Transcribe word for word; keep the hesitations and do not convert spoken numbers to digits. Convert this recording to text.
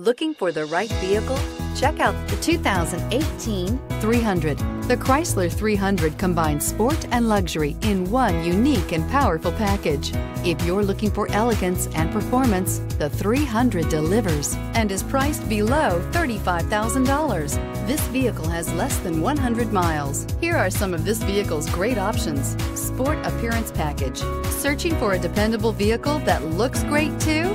Looking for the right vehicle? Check out the two thousand eighteen three hundred. The Chrysler three hundred combines sport and luxury in one unique and powerful package. If you're looking for elegance and performance, the three hundred delivers and is priced below thirty-five thousand dollars. This vehicle has less than one hundred miles. Here are some of this vehicle's great options. Sport appearance package. Searching for a dependable vehicle that looks great too?